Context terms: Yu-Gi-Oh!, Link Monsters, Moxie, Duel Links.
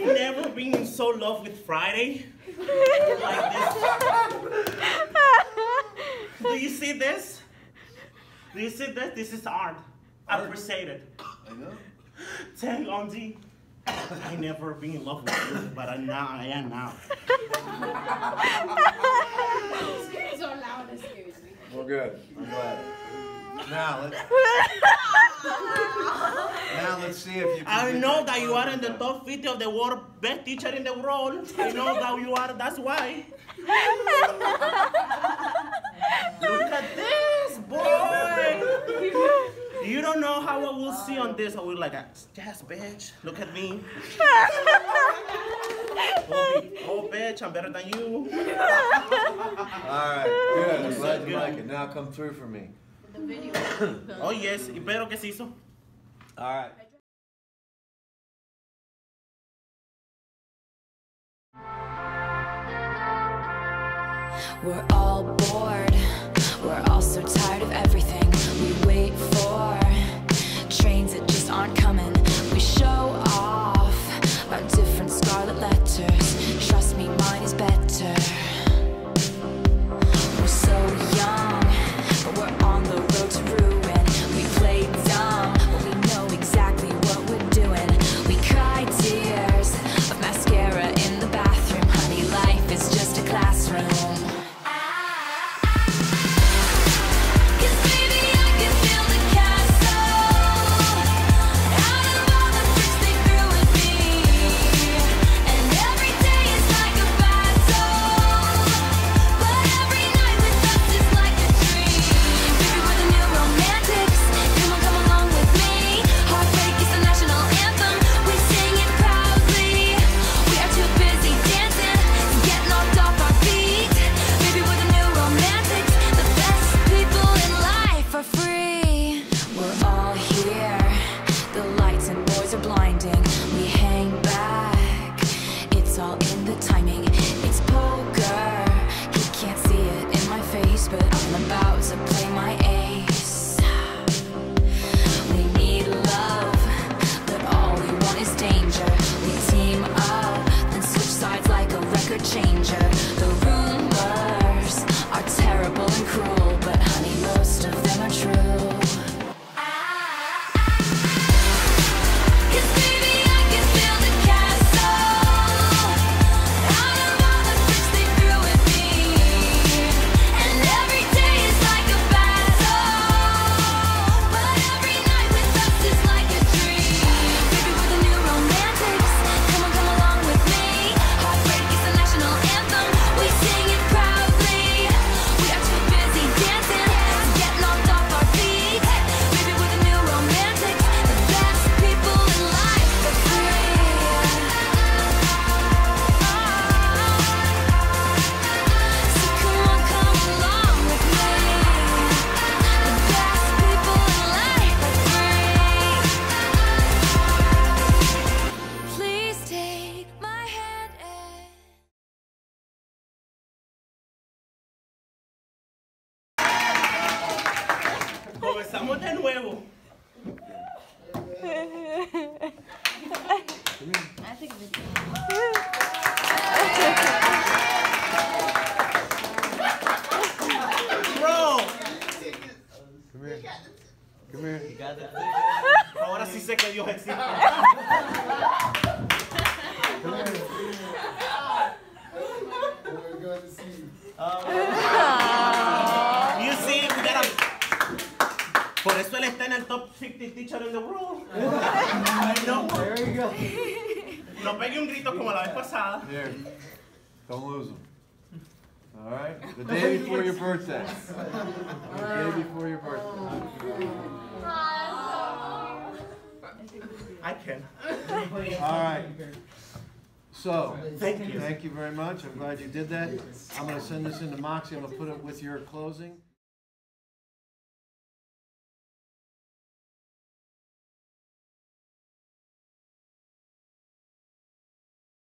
I never been in so love with Friday like this. Do you see this? Do you see this? This is art. I appreciate it. I know. Thank Auntie. I never been in love with you, but now I am now. Excuse me. Excuse me. Well, good. I'm glad. Now let's see if you can. I know that you are in the top 50 of the world best teacher in the world. I know that you are. That's why. Look at this, boy. You don't know how I will see on this. I will like, yes, bitch, look at me. Oh, bitch, I'm better than you. All right, good. I'm glad you like it. Now come through for me. The video. Oh, yes. Y pero que se hizo. All right. We're all bored. We're all so tired of everything. We wait for trains that just aren't coming. We show off our different scarlet letters. Trust me, mine is better. We're so young, but we're on the road to ruin. We play dumb, but we know exactly what we're doing. We cry tears of mascara in the bathroom. Honey, life is just a classroom. Comenzamos de nuevo. Bro. Come here. Come here. You got that. Ahora sí sé que Dios existe. Come here. We're going to see you. Por eso él está en el top 50 teacher in the world. There you go. No pegue un grito como la vez pasada. There. Don't lose him. All right. The day before your birthday. The day before your birthday. I can. All right. So, thank you. Thank you very much. I'm glad you did that. I'm going to send this into Moxie. I'm going to put it with your closing.